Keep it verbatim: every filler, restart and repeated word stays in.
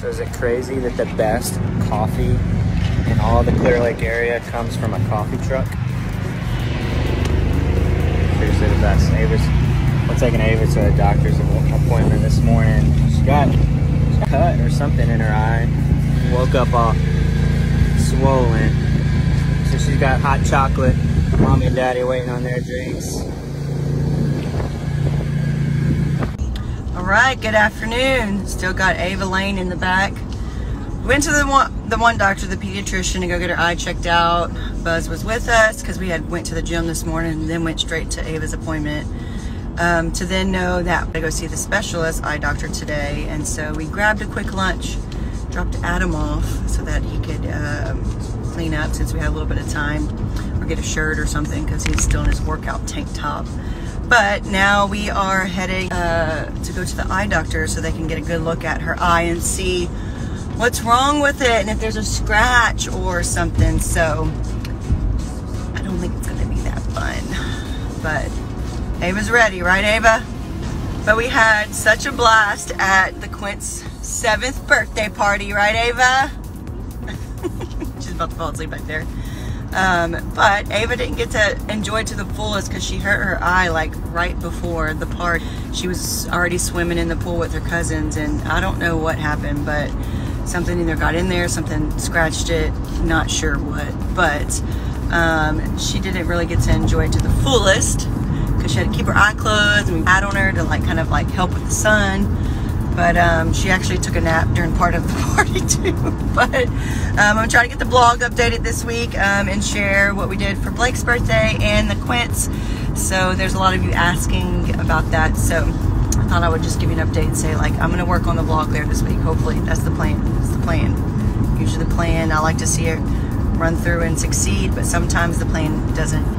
So is it crazy that the best coffee in all the Clear Lake area comes from a coffee truck? Seriously, the best. Ava's, I'm taking Ava to a doctor's appointment this morning. She got a cut or something in her eye. Woke up all swollen. So she's got hot chocolate. Mommy and Daddy waiting on their drinks. Alright, good afternoon. Still got Ava Lane in the back. Went to the one, the one doctor, the pediatrician, to go get her eye checked out. Buzz was with us because we had went to the gym this morning and then went straight to Ava's appointment. Um, to then know that we're going to go see the specialist eye doctor today. And so we grabbed a quick lunch, dropped Adam off so that he could um, clean up since we had a little bit of time, or get a shirt or something because he's still in his workout tank top. But now we are heading uh, to go to the eye doctor so they can get a good look at her eye and see what's wrong with it and if there's a scratch or something. So I don't think it's gonna be that fun, but Ava's ready, right, Ava? But we had such a blast at the Quints' seventh birthday party, right, Ava? She's about to fall asleep back there. Um, but Ava didn't get to enjoy it to the fullest because she hurt her eye like right before the party. She was already swimming in the pool with her cousins, and I don't know what happened, but something either got in there, something scratched it, not sure what. But um, she didn't really get to enjoy it to the fullest because she had to keep her eye closed and we had on her to like kind of like help with the sun. But um, she actually took a nap during part of the party too. But um, I'm trying to get the blog updated this week um, and share what we did for Blake's birthday and the Quints. So there's a lot of you asking about that. So I thought I would just give you an update and say, like, I'm gonna work on the blog there this week. Hopefully, that's the plan, that's the plan. Usually the plan, I like to see it run through and succeed, but sometimes the plan doesn't.